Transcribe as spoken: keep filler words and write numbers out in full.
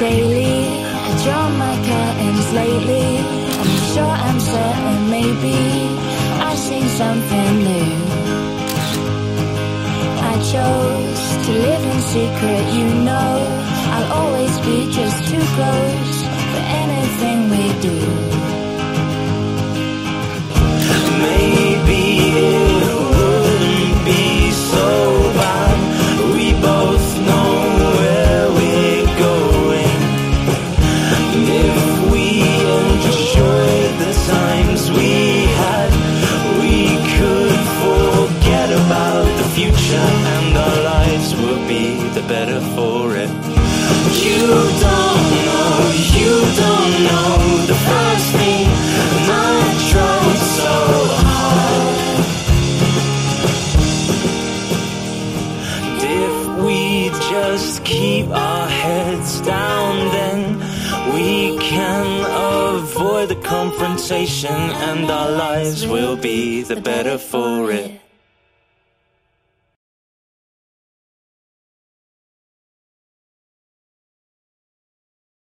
daily. I draw my curtains lately. I'm sure I'm certain maybe I've seen something new. I chose to live in secret, you know. I'll always be just too close for anything we do. Maybe it wouldn't be so bad. We both know where we're going. And if we enjoyed the times we had, we could forget about the future, and our lives would be the better for it. You don't know, you don't know the first thing I tried so hard. And if we just keep our heads down, then we can avoid the confrontation, and our lives will be the better for it.